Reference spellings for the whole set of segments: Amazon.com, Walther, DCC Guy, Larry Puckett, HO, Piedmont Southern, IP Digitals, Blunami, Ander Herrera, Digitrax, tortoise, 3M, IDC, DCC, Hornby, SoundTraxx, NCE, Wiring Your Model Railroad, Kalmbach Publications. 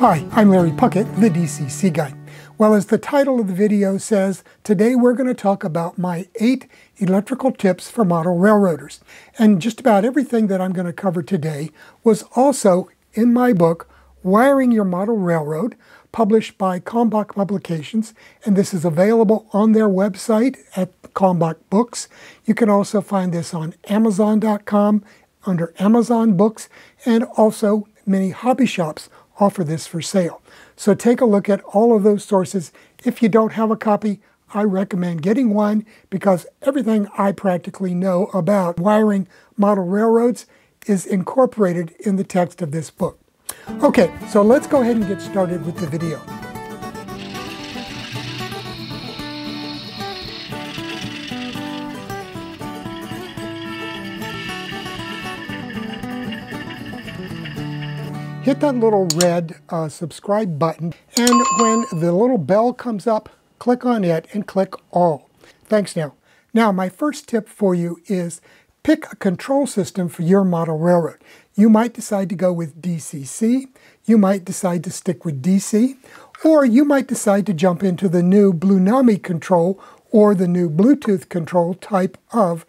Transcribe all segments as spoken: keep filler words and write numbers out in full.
Hi, I'm Larry Puckett, the D C C Guy. Well, as the title of the video says, today we're going to talk about my eight electrical tips for model railroaders. And just about everything that I'm going to cover today was also in my book, Wiring Your Model Railroad, published by Kalmbach Publications, and this is available on their website at Kalmbach Books. You can also find this on Amazon dot com under Amazon Books, and also many hobby shops offer this for sale. So take a look at all of those sources. If you don't have a copy, I recommend getting one, because everything I practically know about wiring model railroads is incorporated in the text of this book. Okay, so let's go ahead and get started with the video. Hit that little red uh, subscribe button, and when the little bell comes up, click on it and click all. Thanks now. Now, my first tip for you is pick a control system for your model railroad. You might decide to go with D C C, you might decide to stick with D C, or you might decide to jump into the new Blunami control or the new Bluetooth control type of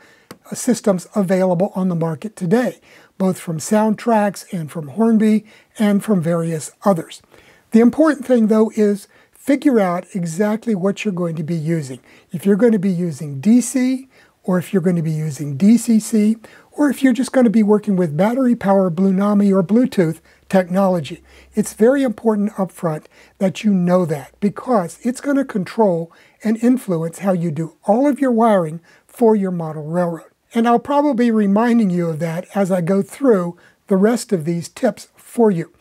systems available on the market today, both from SoundTraxx and from Hornby and from various others. The important thing, though, is figure out exactly what you're going to be using. If you're going to be using D C, or if you're going to be using D C C, or if you're just going to be working with battery-powered Blunami or Bluetooth technology. It's very important up front that you know that, because it's going to control and influence how you do all of your wiring for your model railroad. And I'll probably be reminding you of that as I go through the rest of these tips for you.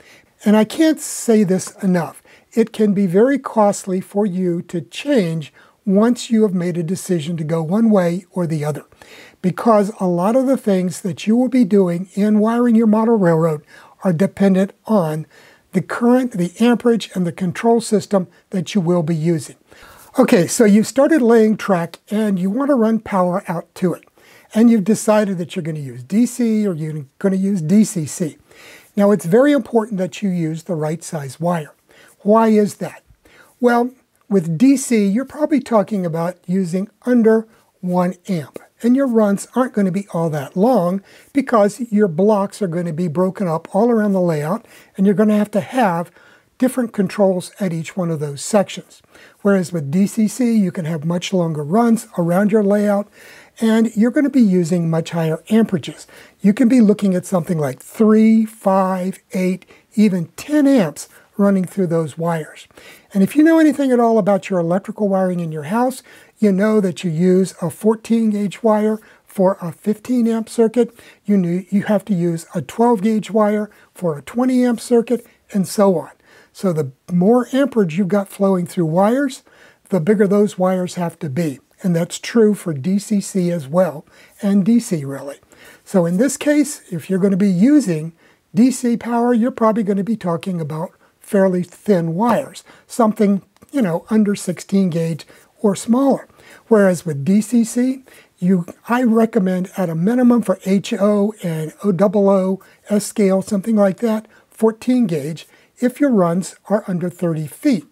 And I can't say this enough. It can be very costly for you to change once you have made a decision to go one way or the other, because a lot of the things that you will be doing in wiring your model railroad are dependent on the current, the amperage, and the control system that you will be using. Okay, so you've started laying track and you want to run power out to it. And you've decided that you're going to use D C or you're going to use D C C. Now, it's very important that you use the right size wire. Why is that? Well, with D C, you're probably talking about using under one amp. And your runs aren't going to be all that long, because your blocks are going to be broken up all around the layout, and you're going to have to have different controls at each one of those sections. Whereas with D C C, you can have much longer runs around your layout, and you're going to be using much higher amperages. You can be looking at something like three, five, eight, even ten amps running through those wires. And if you know anything at all about your electrical wiring in your house, you know that you use a fourteen gauge wire for a fifteen amp circuit. You knew you have to use a twelve gauge wire for a twenty amp circuit, and so on. So the more amperage you've got flowing through wires, the bigger those wires have to be. And that's true for D C C as well, and D C really. So in this case, if you're going to be using D C power, you're probably going to be talking about fairly thin wires, something, you know, under sixteen gauge or smaller. Whereas with D C C, you, I recommend at a minimum for H O and O O O, S scale, something like that, fourteen gauge, if your runs are under thirty feet.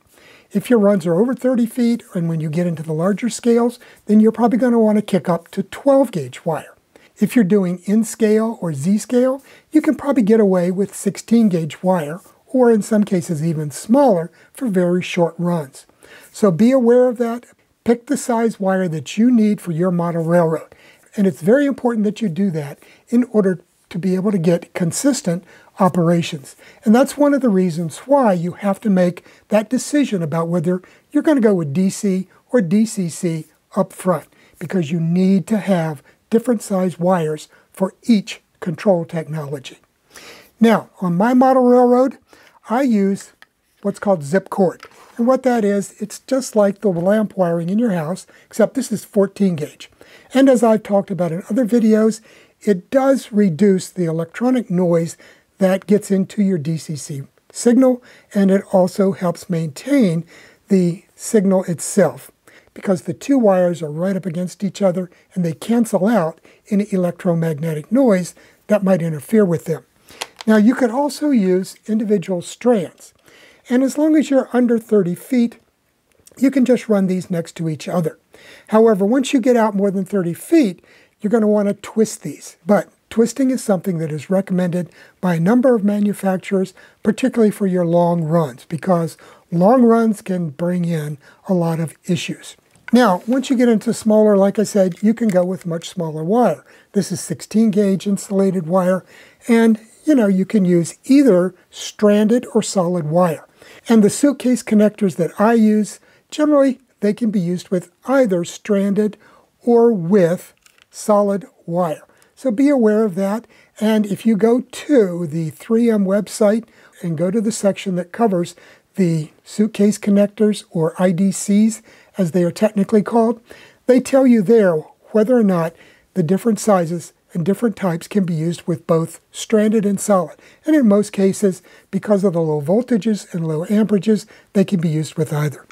If your runs are over thirty feet, and when you get into the larger scales, then you're probably going to want to kick up to twelve gauge wire. If you're doing N scale or Z scale, you can probably get away with sixteen gauge wire, or in some cases even smaller for very short runs. So be aware of that. Pick the size wire that you need for your model railroad. And it's very important that you do that in order to be able to get consistent operations. And that's one of the reasons why you have to make that decision about whether you're going to go with D C or D C C up front, because you need to have different size wires for each control technology. Now, on my model railroad, I use what's called zip cord. And what that is, it's just like the lamp wiring in your house, except this is fourteen gauge. And as I've talked about in other videos, it does reduce the electronic noise that gets into your D C C signal, and it also helps maintain the signal itself, because the two wires are right up against each other and they cancel out any electromagnetic noise that might interfere with them. Now, you could also use individual strands. And as long as you're under thirty feet, you can just run these next to each other. However, once you get out more than thirty feet, you're going to want to twist these. But twisting is something that is recommended by a number of manufacturers, particularly for your long runs, because long runs can bring in a lot of issues. Now, once you get into smaller, like I said, you can go with much smaller wire. This is sixteen gauge insulated wire, and you know, you can use either stranded or solid wire. And the suitcase connectors that I use, generally, they can be used with either stranded or with solid wire. So be aware of that. And if you go to the three M website and go to the section that covers the suitcase connectors, or I D Cs, as they are technically called, they tell you there whether or not the different sizes and different types can be used with both stranded and solid. And in most cases, because of the low voltages and low amperages, they can be used with either.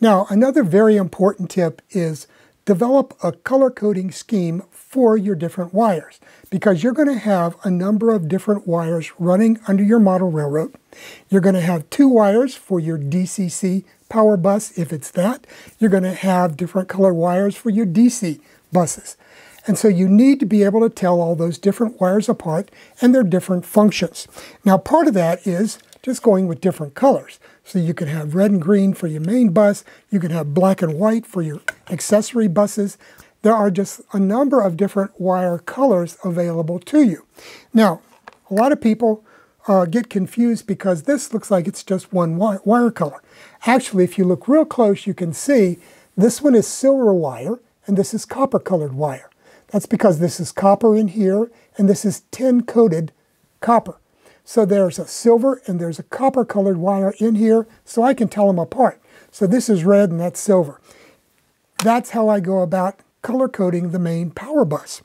Now, another very important tip is develop a color coding scheme for your different wires, because you're going to have a number of different wires running under your model railroad. You're going to have two wires for your D C C power bus, if it's that. You're going to have different color wires for your D C buses. And so you need to be able to tell all those different wires apart and their different functions. Now, part of that is just going with different colors. So you can have red and green for your main bus. You can have black and white for your accessory buses. There are just a number of different wire colors available to you. Now, a lot of people uh, get confused because this looks like it's just one wire color. Actually, if you look real close, you can see this one is silver wire and this is copper colored wire. That's because this is copper in here, and this is tin-coated copper. So there's a silver and there's a copper-colored wire in here, so I can tell them apart. So this is red and that's silver. That's how I go about color coding the main power bus.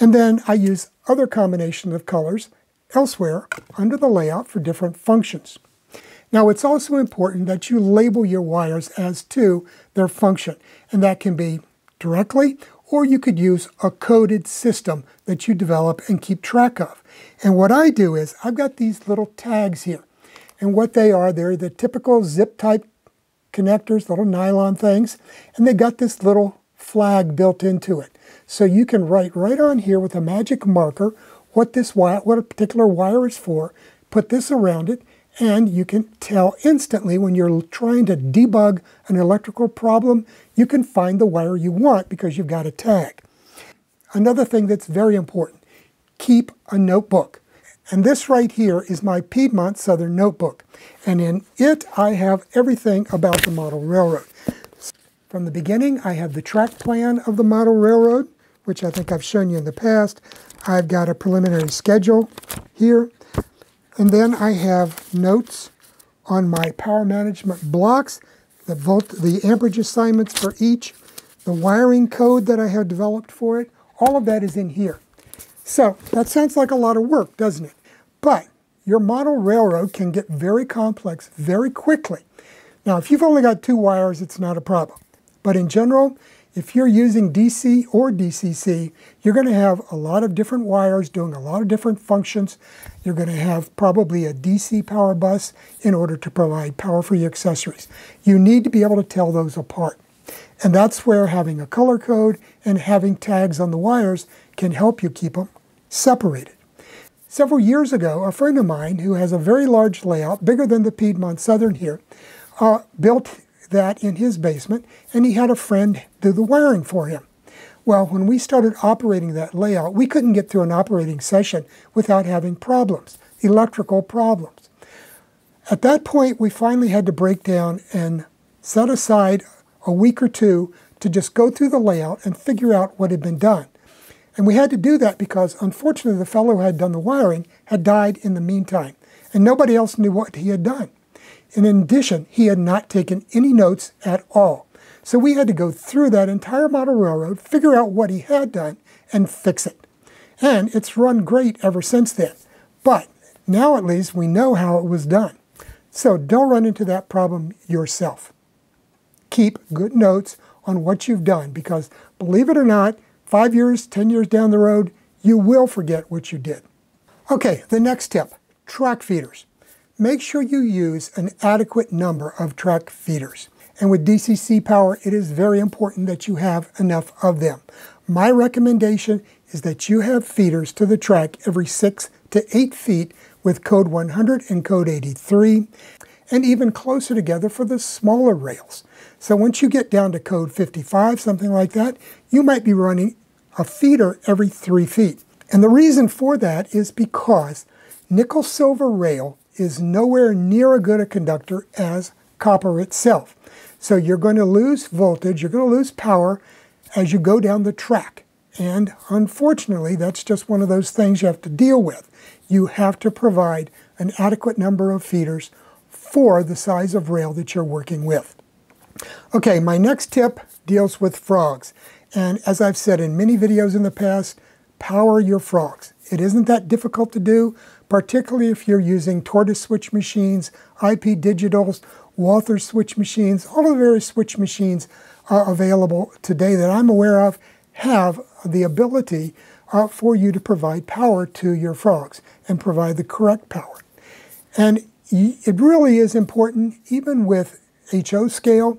And then I use other combinations of colors elsewhere under the layout for different functions. Now, it's also important that you label your wires as to their function, and that can be directly, or you could use a coded system that you develop and keep track of. And what I do is I've got these little tags here. And what they are, they're the typical zip type connectors, little nylon things, and they got this little flag built into it. So you can write right on here with a magic marker what this wire, what a particular wire is for, put this around it, and you can tell instantly when you're trying to debug an electrical problem, you can find the wire you want because you've got a tag. Another thing that's very important, keep a notebook. And this right here is my Piedmont Southern notebook. And in it, I have everything about the model railroad. From the beginning, I have the track plan of the model railroad, which I think I've shown you in the past. I've got a preliminary schedule here. And then I have notes on my power management blocks, the volt, the amperage assignments for each, the wiring code that I have developed for it. All of that is in here. So that sounds like a lot of work, doesn't it? But your model railroad can get very complex very quickly. Now, if you've only got two wires, it's not a problem. But in general, if you're using D C or D C C, you're going to have a lot of different wires doing a lot of different functions. You're going to have probably a D C power bus in order to provide power for your accessories. You need to be able to tell those apart. And that's where having a color code and having tags on the wires can help you keep them separated. Several years ago, a friend of mine who has a very large layout, bigger than the Piedmont Southern here, uh, built that in his basement, and he had a friend do the wiring for him. Well, when we started operating that layout, we couldn't get through an operating session without having problems, electrical problems. At that point, we finally had to break down and set aside a week or two to just go through the layout and figure out what had been done. And we had to do that because, unfortunately, the fellow who had done the wiring had died in the meantime, and nobody else knew what he had done. And in addition, he had not taken any notes at all. So we had to go through that entire model railroad, figure out what he had done, and fix it. And it's run great ever since then. But now at least we know how it was done. So don't run into that problem yourself. Keep good notes on what you've done, because believe it or not, five years, ten years down the road, you will forget what you did. Okay, the next tip, track feeders. Make sure you use an adequate number of track feeders. And with D C C power, it is very important that you have enough of them. My recommendation is that you have feeders to the track every six to eight feet with code one hundred and code eighty-three, and even closer together for the smaller rails. So once you get down to code fifty-five, something like that, you might be running a feeder every three feet. And the reason for that is because nickel-silver rail is nowhere near as good a conductor as copper itself. So you're going to lose voltage, you're going to lose power as you go down the track. And unfortunately, that's just one of those things you have to deal with. You have to provide an adequate number of feeders for the size of rail that you're working with. Okay, my next tip deals with frogs. And as I've said in many videos in the past, power your frogs. It isn't that difficult to do, particularly if you're using tortoise switch machines, I P Digitals, Walther switch machines. All of the various switch machines uh, available today that I'm aware of have the ability uh, for you to provide power to your frogs and provide the correct power. And it really is important, even with H O scale,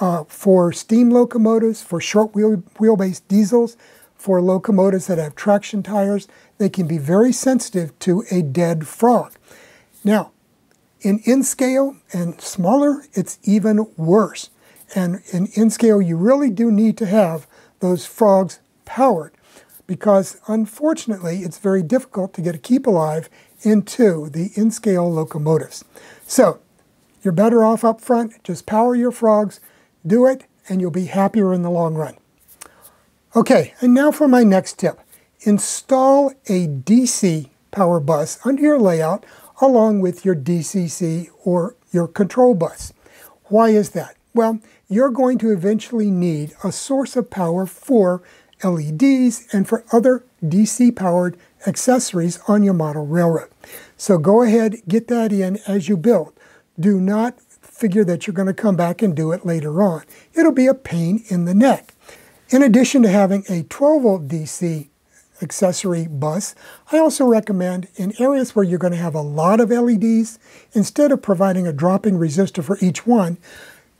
uh, for steam locomotives, for short wheel wheelbase diesels, for locomotives that have traction tires, they can be very sensitive to a dead frog. Now, in N-scale and smaller, it's even worse. And in N-scale, you really do need to have those frogs powered because, unfortunately, it's very difficult to get a keep alive into the N-scale locomotives. So, you're better off up front. Just power your frogs, do it, and you'll be happier in the long run. Okay, and now for my next tip. Install a D C power bus under your layout along with your D C C or your control bus. Why is that? Well, you're going to eventually need a source of power for L E Ds and for other D C-powered accessories on your model railroad. So go ahead, get that in as you build. Do not figure that you're going to come back and do it later on. It'll be a pain in the neck. In addition to having a twelve volt D C accessory bus, I also recommend in areas where you're going to have a lot of L E Ds, instead of providing a dropping resistor for each one,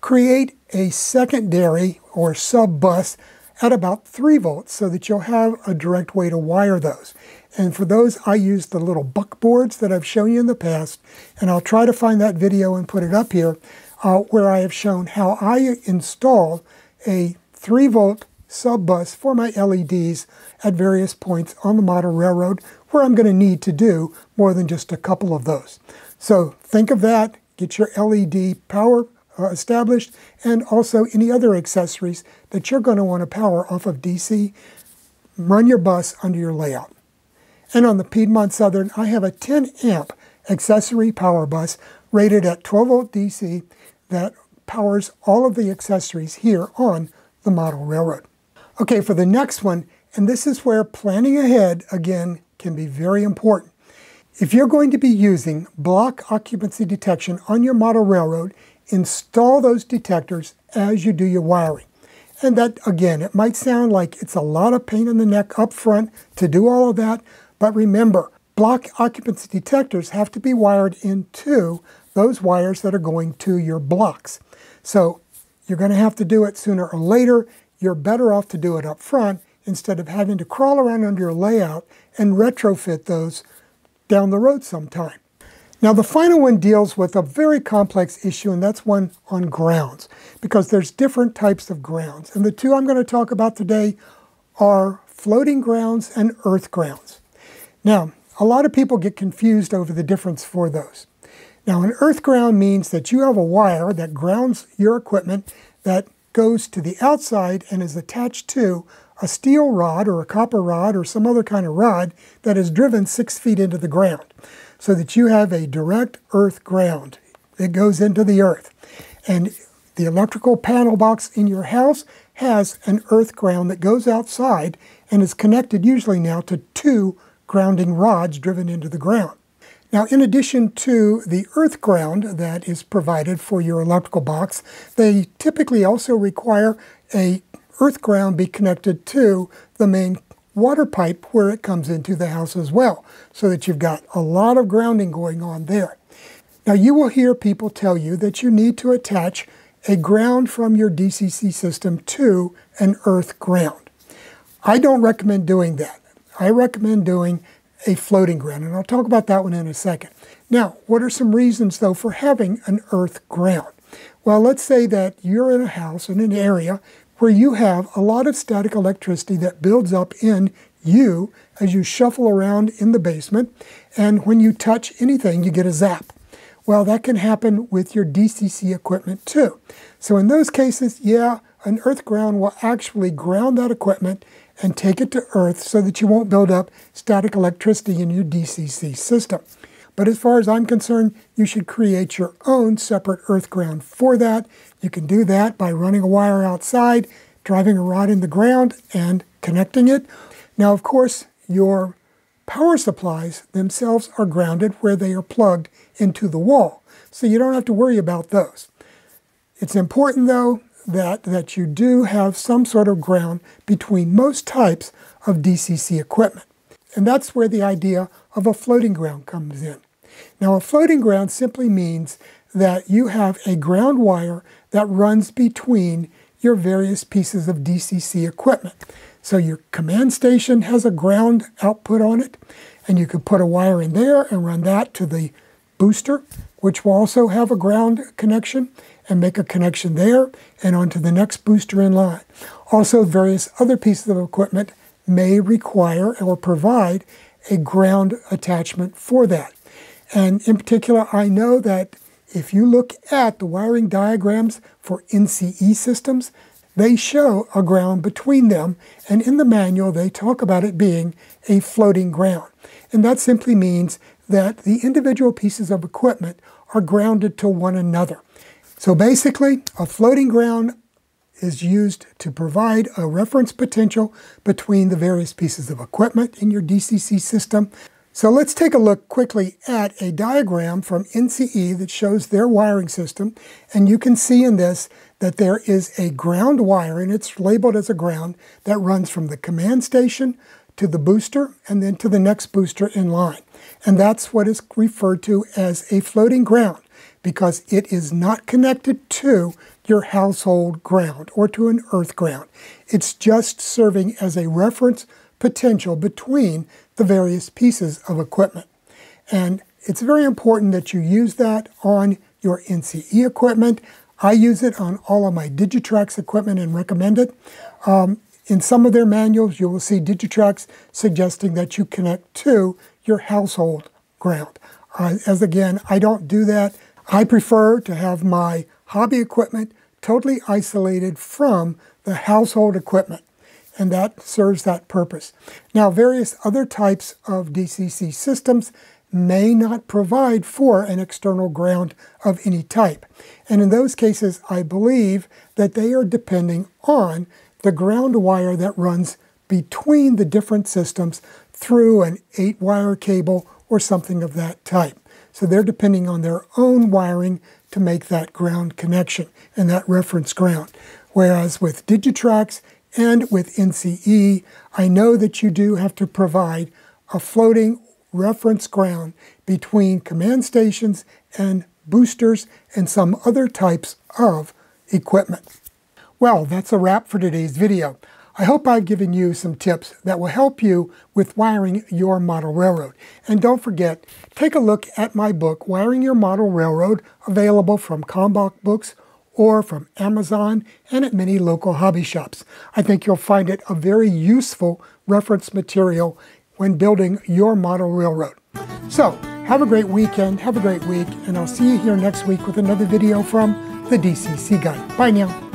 create a secondary or sub-bus at about three volts so that you'll have a direct way to wire those. And for those, I use the little buckboards that I've shown you in the past, and I'll try to find that video and put it up here uh, where I have shown how I install a three volt sub-bus for my L E Ds at various points on the model railroad where I'm going to need to do more than just a couple of those. So think of that, get your L E D power uh, established, and also any other accessories that you're going to want to power off of D C. Run your bus under your layout. And on the Piedmont Southern, I have a ten amp accessory power bus rated at twelve volt D C that powers all of the accessories here on the model railroad. Okay, for the next one, and this is where planning ahead, again, can be very important. If you're going to be using block occupancy detection on your model railroad, install those detectors as you do your wiring. And that, again, it might sound like it's a lot of pain in the neck up front to do all of that, but remember, block occupancy detectors have to be wired into those wires that are going to your blocks. So you're going to have to do it sooner or later. You're better off to do it up front instead of having to crawl around under your layout and retrofit those down the road sometime. Now the final one deals with a very complex issue, and that's one on grounds, because there's different types of grounds. And the two I'm going to talk about today are floating grounds and earth grounds. Now, a lot of people get confused over the difference for those. Now, an earth ground means that you have a wire that grounds your equipment that goes to the outside and is attached to a steel rod or a copper rod or some other kind of rod that is driven six feet into the ground, so that you have a direct earth ground. It goes into the earth. And the electrical panel box in your house has an earth ground that goes outside and is connected usually now to two grounding rods driven into the ground. Now, in addition to the earth ground that is provided for your electrical box, they typically also require an earth ground be connected to the main water pipe where it comes into the house as well, so that you've got a lot of grounding going on there. Now, you will hear people tell you that you need to attach a ground from your D C C system to an earth ground. I don't recommend doing that. I recommend doing a floating ground, and I'll talk about that one in a second. Now, what are some reasons, though, for having an earth ground? Well, let's say that you're in a house in an area where you have a lot of static electricity that builds up in you as you shuffle around in the basement, and when you touch anything, you get a zap. Well, that can happen with your D C C equipment too. So in those cases, yeah, an earth ground will actually ground that equipment and take it to earth so that you won't build up static electricity in your D C C system. But as far as I'm concerned, you should create your own separate earth ground for that. You can do that by running a wire outside, driving a rod in the ground, and connecting it. Now, of course, your power supplies themselves are grounded where they are plugged into the wall, so you don't have to worry about those. It's important, though, that, that you do have some sort of ground between most types of D C C equipment. And that's where the idea of a floating ground comes in. Now, a floating ground simply means that you have a ground wire that runs between your various pieces of D C C equipment. So your command station has a ground output on it, and you could put a wire in there and run that to the booster, which will also have a ground connection, and make a connection there and onto the next booster in line. Also, various other pieces of equipment may require or provide a ground attachment for that. And in particular, I know that if you look at the wiring diagrams for N C E systems, they show a ground between them, and in the manual they talk about it being a floating ground. And that simply means that the individual pieces of equipment are grounded to one another. So basically, a floating ground is used to provide a reference potential between the various pieces of equipment in your D C C system. So let's take a look quickly at a diagram from N C E that shows their wiring system. And you can see in this that there is a ground wire, and it's labeled as a ground, that runs from the command station to the booster and then to the next booster in line. And that's what is referred to as a floating ground, because it is not connected to your household ground or to an earth ground. It's just serving as a reference potential between the various pieces of equipment. And it's very important that you use that on your N C E equipment. I use it on all of my Digitrax equipment and recommend it. Um, in some of their manuals, you will see Digitrax suggesting that you connect to your household ground. Uh, as again, I don't do that. I prefer to have my hobby equipment totally isolated from the household equipment, and that serves that purpose. Now, various other types of D C C systems may not provide for an external ground of any type, and in those cases, I believe that they are depending on the ground wire that runs between the different systems through an eight-wire cable or something of that type. So they're depending on their own wiring to make that ground connection and that reference ground. Whereas with Digitrax and with N C E, I know that you do have to provide a floating reference ground between command stations and boosters and some other types of equipment. Well, that's a wrap for today's video. I hope I've given you some tips that will help you with wiring your model railroad. And don't forget, take a look at my book, Wiring Your Model Railroad, available from Kalmbach Books or from Amazon and at many local hobby shops. I think you'll find it a very useful reference material when building your model railroad. So, have a great weekend, have a great week, and I'll see you here next week with another video from the D C C Guy. Bye now.